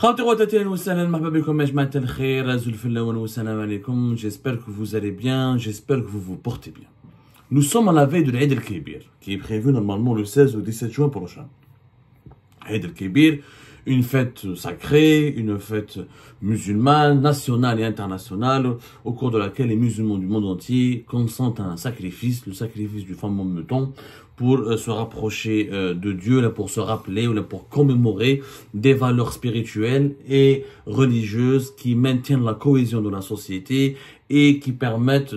Khantir wa tatil wa salam, marhaba bikoum ajmaat al-khir, azul fillawin wa salam alaykoum. J'espère que vous allez bien, j'espère que vous vous portez bien. Nous sommes à la veille de l'Aïd al-Kébir, qui est prévu normalement le 16 ou 17 juin prochain. Aïd al-Kébir, une fête sacrée, une fête musulmane, nationale et internationale, au cours de laquelle les musulmans du monde entier consentent à un sacrifice, le sacrifice du fameux mouton, pour se rapprocher de Dieu, pour se rappeler, pour commémorer des valeurs spirituelles et religieuses qui maintiennent la cohésion de la société et qui permettent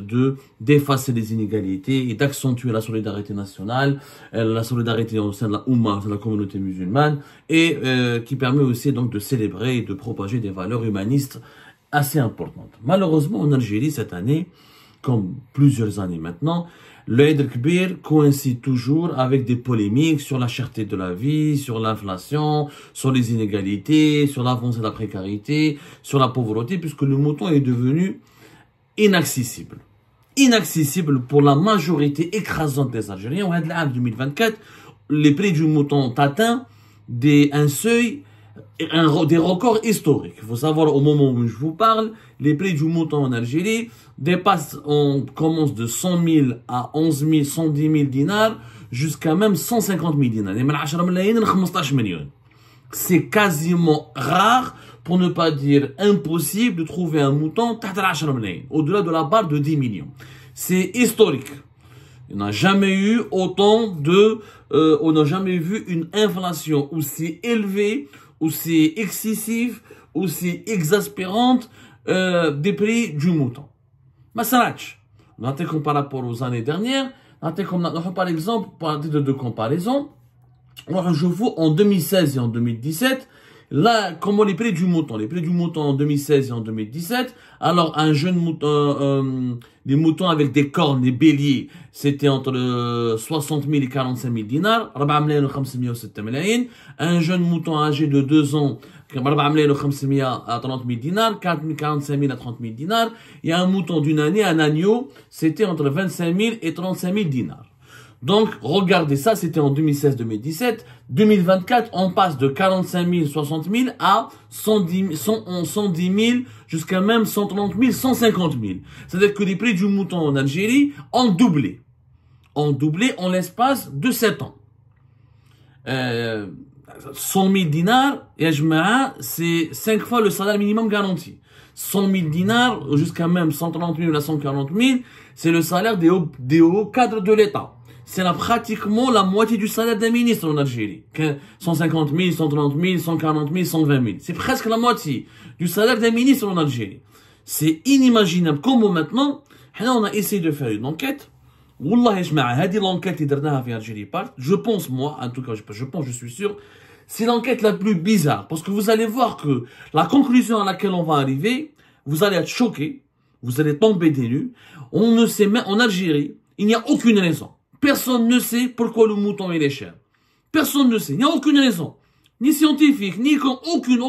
d'effacer les inégalités et d'accentuer la solidarité nationale, la solidarité au sein de la Oumma, de la communauté musulmane, et qui permet aussi donc de célébrer et de propager des valeurs humanistes assez importantes. Malheureusement, en Algérie, cette année, comme plusieurs années maintenant, l'Aïd al-Kébir coïncide toujours avec des polémiques sur la cherté de la vie, sur l'inflation, sur les inégalités, sur l'avancée de la précarité, sur la pauvreté, puisque le mouton est devenu inaccessible. Inaccessible pour la majorité écrasante des Algériens. En 2024, les prix du mouton ont atteint un seuil, des records historiques. Il faut savoir, au moment où je vous parle, les prix du mouton en Algérie dépassent, on commence de 100 000 à 11 000, 110 000 dinars, jusqu'à même 150 000 dinars. C'est quasiment rare, pour ne pas dire impossible, de trouver un mouton au-delà de la barre de 10 millions. C'est historique. On n'a jamais eu autant de... on n'a jamais vu une inflation aussi élevée, aussi excessive, aussi exaspérante des prix du mouton. Masalach, par rapport aux années dernières, par exemple, pour un titre de comparaison, je vois en 2016 et en 2017, là, comment les prix du mouton. Les prix du mouton en 2016 et en 2017, alors un jeune mouton, des moutons avec des cornes, des béliers, c'était entre 60 000 et 45 000 dinars. Un jeune mouton âgé de 2 ans, 45 000 à 30 000 dinars, 45 000 à 30 000 dinars. Il y a un mouton d'une année, un agneau, c'était entre 25 000 et 35 000 dinars. Donc, regardez ça, c'était en 2016-2017. 2024, on passe de 45 000, 60 000 à 110 000, jusqu'à même 130 000, 150 000. C'est-à-dire que les prix du mouton en Algérie ont doublé. Ont doublé en l'espace de 7 ans. 100 000 dinars, c'est 5 fois le salaire minimum garanti. 100 000 dinars, jusqu'à même 130 000 ou 140 000, c'est le salaire des hauts cadres de l'État. C'est pratiquement la moitié du salaire d'un ministre en Algérie. 150 000, 130 000, 140 000, 120 000. C'est presque la moitié du salaire d'un ministre en Algérie. C'est inimaginable. Comment maintenant, on a essayé de faire une enquête. Wallahi, l'enquête qui fait Algérie part, je pense, moi, en tout cas, je suis sûr, c'est l'enquête la plus bizarre. Parce que vous allez voir que la conclusion à laquelle on va arriver, vous allez être choqués, vous allez tomber des nues. On ne sait même, en Algérie, il n'y a aucune raison. Personne ne sait pourquoi le mouton il est cher. Personne ne sait. Il n'y a aucune raison. Ni scientifique, ni aucune.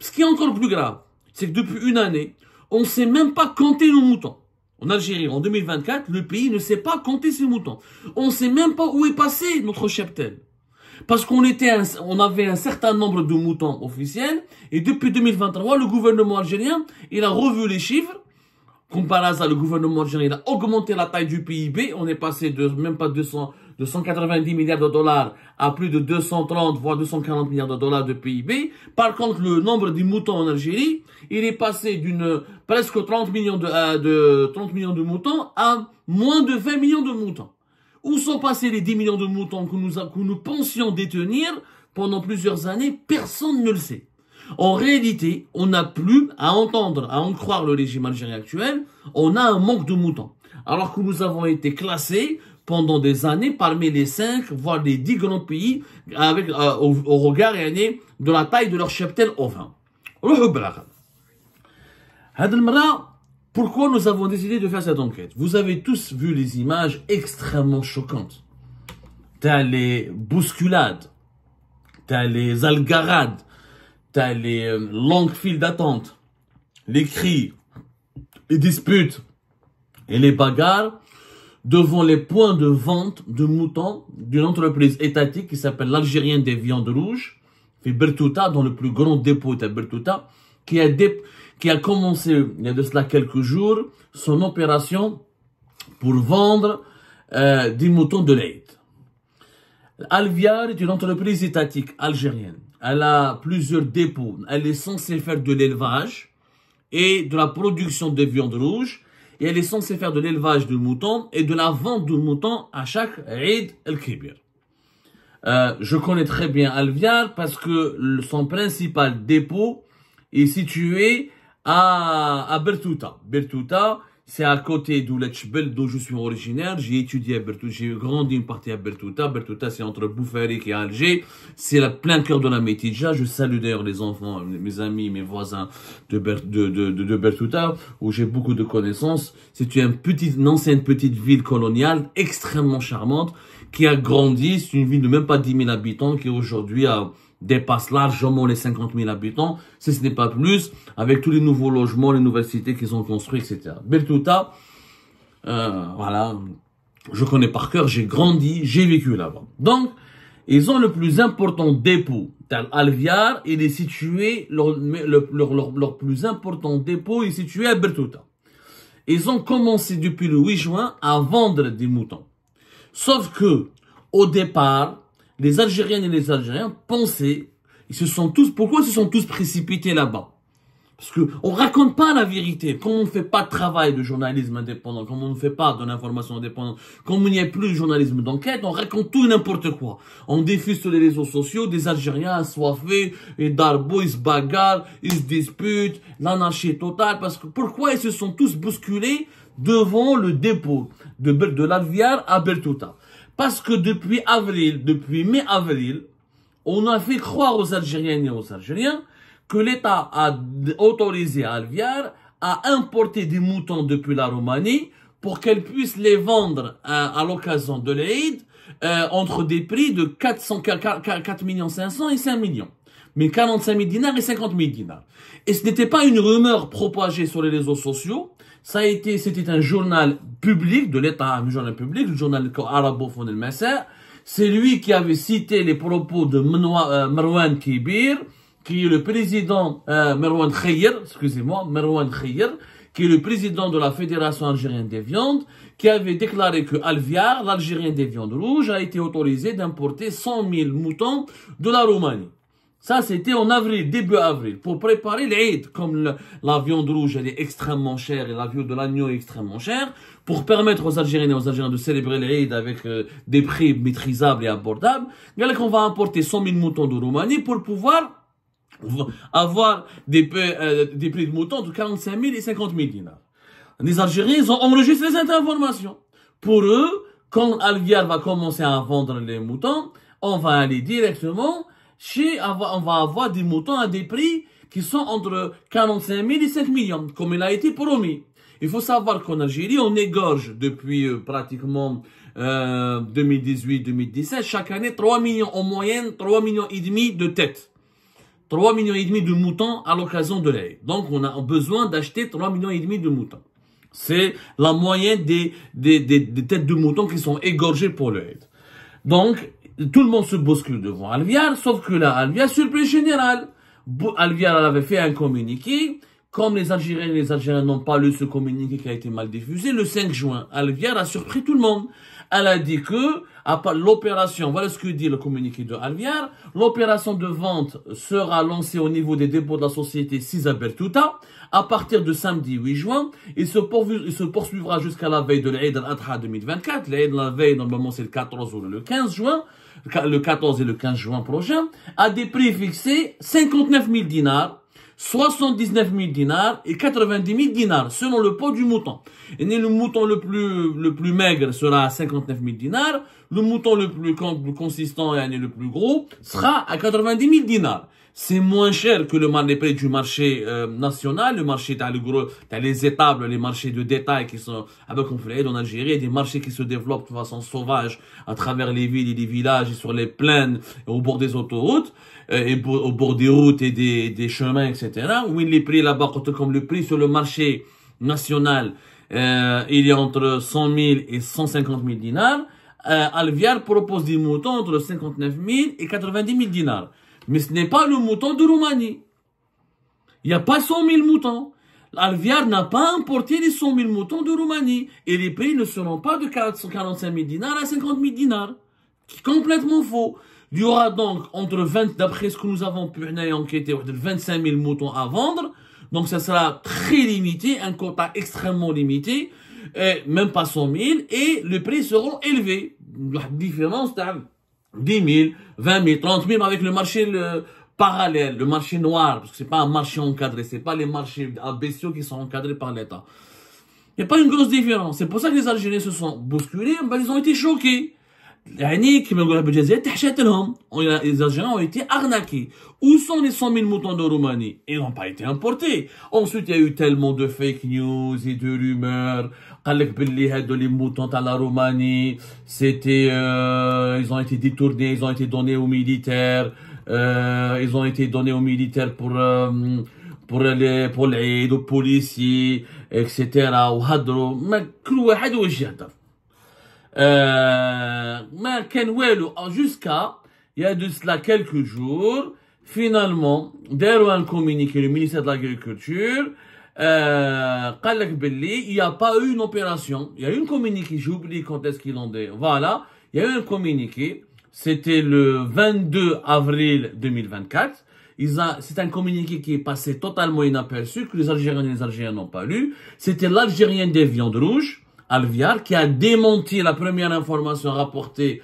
Ce qui est encore plus grave, c'est que depuis une année, on ne sait même pas compter nos moutons. En Algérie, en 2024, le pays ne sait pas compter ses moutons. On ne sait même pas où est passé notre cheptel. Parce qu'on avait un certain nombre de moutons officiels. Et depuis 2023, le gouvernement algérien, il a revu les chiffres. Comparé à ça, le gouvernement algérien a augmenté la taille du PIB. On est passé de même pas 190 milliards de dollars à plus de 230 voire 240 milliards de dollars de PIB. Par contre, le nombre des moutons en Algérie, il est passé d'une presque 30 millions de moutons à moins de 20 millions de moutons. Où sont passés les 10 millions de moutons que nous pensions détenir pendant plusieurs années? Personne ne le sait. En réalité, on n'a plus à entendre, à en croire le régime algérien actuel, on a un manque de moutons. Alors que nous avons été classés pendant des années parmi les 5, voire les 10 grands pays avec, au regard de la taille de leur cheptel ovin. Pourquoi nous avons décidé de faire cette enquête? Vous avez tous vu les images extrêmement choquantes. T'as les bousculades, t'as les algarades, t'as les longues files d'attente, les cris, les disputes et les bagarres devant les points de vente de moutons d'une entreprise étatique qui s'appelle l'Algérienne des Viandes Rouges, في Birtouta, dans le plus grand dépôt de Birtouta, qui a commencé il y a de cela quelques jours son opération pour vendre des moutons de l'Aïd. Alviar est une entreprise étatique algérienne. Elle a plusieurs dépôts. Elle est censée faire de l'élevage et de la production de viande rouge. Et elle est censée faire de l'élevage de moutons et de la vente de moutons à chaque Aïd al-Kébir. Je connais très bien Alviar parce que son principal dépôt est situé à Birtouta. Birtouta, c'est à côté d'où je suis originaire. J'ai étudié à Birtouta, j'ai grandi une partie à Birtouta. Birtouta, c'est entre Boufarik et Alger. C'est le plein cœur de la Métidja. Je salue d'ailleurs les enfants, mes amis, mes voisins de Birtouta, où j'ai beaucoup de connaissances. C'est une ancienne petite ville coloniale extrêmement charmante qui a grandi. C'est une ville de même pas 10 000 habitants qui aujourd'hui dépasse largement les 50 000 habitants, si ce n'est pas plus, avec tous les nouveaux logements, les nouvelles cités qu'ils ont construites, etc. Birtouta, voilà, je connais par cœur, j'ai grandi, j'ai vécu là-bas. Donc, ils ont le plus important dépôt d'Alviar, il est situé, leur plus important dépôt est situé à Birtouta. Ils ont commencé depuis le 8 juin à vendre des moutons. Sauf que, au départ, les Algériennes et les Algériens pensaient, pourquoi ils se sont tous précipités là-bas? Parce qu'on ne raconte pas la vérité. Comme on ne fait pas de travail de journalisme indépendant, comme on ne fait pas de l'information indépendante, comme il n'y a plus de journalisme d'enquête, on raconte tout et n'importe quoi. On diffuse sur les réseaux sociaux des Algériens assoiffés, et d'arbos, ils se bagarrent, ils se disputent, l'anarchie totale. Parce que pourquoi ils se sont tous bousculés devant le dépôt de l'Alviar à Birtouta? Parce que depuis mai-avril, on a fait croire aux Algériennes et aux Algériens que l'État a autorisé Alviar à importer des moutons depuis la Roumanie pour qu'elle puisse les vendre à l'occasion de l'Aïd entre des prix de 4 500 000 et 5 millions. Mais 45 000 dinars et 50 000 dinars. Et ce n'était pas une rumeur propagée sur les réseaux sociaux. C'était un journal public de l'État, un journal public, le journal arabophone El Massa. C'est lui qui avait cité les propos de Marwen Kibir, qui est le président, Marwen Khayer, excusez-moi, Marwen Khayer, qui est le président de la Fédération Algérienne des Viandes, qui avait déclaré que Alviar, l'Algérienne des Viandes Rouges, a été autorisée d'importer 100 000 moutons de la Roumanie. Ça, c'était en avril, début avril, pour préparer l'Aïd. Comme la viande rouge, elle est extrêmement chère et la viande de l'agneau est extrêmement chère, pour permettre aux Algériens et aux Algériens de célébrer l'Aïd avec des prix maîtrisables et abordables, on va importer 100 000 moutons de Roumanie pour pouvoir avoir des prix de moutons de 45 000 et 50 000 dinars. Les Algériens ont enregistré cette information. Pour eux, quand Alviar va commencer à vendre les moutons, on va aller directement... on va avoir des moutons à des prix qui sont entre 45 000 et 7 millions, comme il a été promis. Il faut savoir qu'en Algérie, on égorge depuis pratiquement 2018-2017, chaque année, 3 millions en moyenne, 3 millions et demi de têtes. 3 millions et demi de moutons à l'occasion de l'Aïd. Donc, on a besoin d'acheter 3 millions et demi de moutons. C'est la moyenne des têtes de moutons qui sont égorgées pour l'Aïd. Donc, tout le monde se bouscule devant Alviar, sauf que là, Alviar, surprise générale. Alviar avait fait un communiqué. Comme les Algériens et les Algériens n'ont pas lu ce communiqué qui a été mal diffusé, le 5 juin, Alviar a surpris tout le monde. Elle a dit que, à part l'opération, voilà ce que dit le communiqué de Alviar, l'opération de vente sera lancée au niveau des dépôts de la société 6 à Birtouta à partir de samedi 8 juin et se poursuivra jusqu'à la veille de l'Aïd al-Adha 2024. L'Aïd, la veille, normalement, c'est le 14 ou le 15 juin, le 14 et le 15 juin prochain, à des prix fixés 59 000 dinars, 79 000 dinars et 90 000 dinars, selon le poids du mouton. Et le mouton le plus maigre sera à 59 000 dinars, le mouton le plus consistant et le plus gros sera à 90 000 dinars. C'est moins cher que les prix du marché national, le marché t'as les étables, les marchés de détail qui sont avec conflit en Algérie, des marchés qui se développent de façon sauvage à travers les villes et les villages et sur les plaines et au bord des autoroutes et au bord des routes et des chemins, etc. Où les prix là-bas, comme le prix sur le marché national, il est entre 100 000 et 150 000 dinars. Alviar propose des moutons entre 59 000 et 90 000 dinars. Mais ce n'est pas le mouton de Roumanie. Il n'y a pas 100 000 moutons. L'Alviar n'a pas importé les 100 000 moutons de Roumanie. Et les prix ne seront pas de 45 000 dinars à 50 000 dinars. C'est complètement faux. Il y aura donc entre 20, d'après ce que nous avons pu enquêter, 25 000 moutons à vendre. Donc ça sera très limité, un quota extrêmement limité, même pas 100 000. Et les prix seront élevés. La différence, c'est 10 000, 20 000, 30 000 avec le marché parallèle, le marché noir, parce que c'est pas un marché encadré, c'est pas les marchés bestiaux qui sont encadrés par l'État. Il n'y a pas une grosse différence. C'est pour ça que les Algériens se sont bousculés, ben, ils ont été choqués. Les Algériens ont été arnaqués. Où sont les 100 000 moutons de Roumanie? Ils n'ont pas été importés. Ensuite, il y a eu tellement de fake news et de rumeurs. Les moutons à la Roumanie, c'était, ils ont été détournés, ils ont été donnés aux militaires. Ils ont été donnés aux militaires pour l'aide, aux policiers, etc. Jusqu'à il y a de cela quelques jours, finalement, derrière un communiqué, le ministère de l'Agriculture, il n'y a pas eu une opération. Il y a eu un communiqué, j'ai oublié quand est-ce qu'ils l'ont dit. Voilà, il y a eu un communiqué, c'était le 22 avril 2024. C'est un communiqué qui est passé totalement inaperçu, que les Algériens et les Algériens n'ont pas lu. C'était l'Algérienne des Viandes Rouges, Alviar, qui a démenti la première information rapportée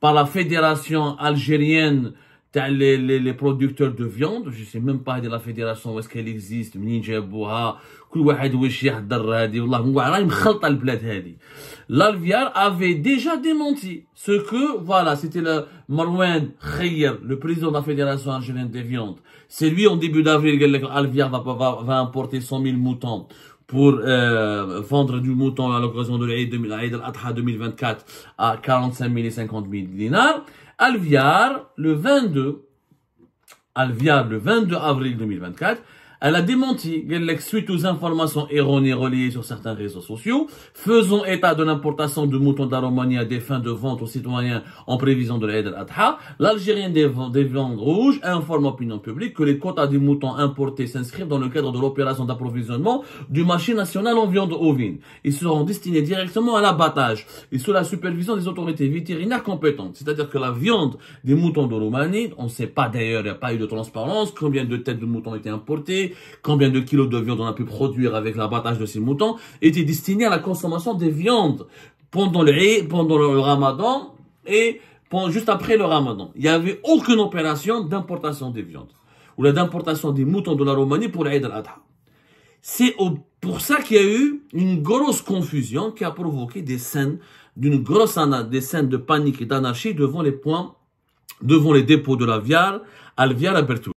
par la Fédération Algérienne les producteurs de viande. Je ne sais même pas de la fédération où est-ce qu'elle existe. L'Alviar avait déjà démenti ce que, voilà, c'était le Marwen Khayer, le président de la Fédération Algérienne des Viandes. C'est lui, en début d'avril, que l'Alviar va importer 100 000 moutons pour vendre du mouton à l'occasion de l'Aïd al-Adha 2024 à 45 000 et 50 000 dinars. Alviar, le 22 avril 2024, elle a démenti, suite aux informations erronées relayées sur certains réseaux sociaux, faisant état de l'importation de moutons de la Roumanie à des fins de vente aux citoyens en prévision de l'Aïd al-Adha. L'Algérienne des Viandes Rouges informe l'opinion publique que les quotas des moutons importés s'inscrivent dans le cadre de l'opération d'approvisionnement du marché national en viande ovine. Ils seront destinés directement à l'abattage et sous la supervision des autorités vétérinaires compétentes. C'est-à-dire que la viande des moutons de Roumanie, on ne sait pas d'ailleurs, il n'y a pas eu de transparence, combien de têtes de moutons étaient importées, combien de kilos de viande on a pu produire avec l'abattage de ces moutons, était destiné à la consommation des viandes pendant le ramadan et juste après le ramadan. Il n'y avait aucune opération d'importation des viandes ou d'importation des moutons de la Roumanie pour l'Aïd al-Adha. C'est pour ça qu'il y a eu une grosse confusion qui a provoqué des scènes de panique et d'anarchie devant les dépôts de l'Alviar à Birtouta.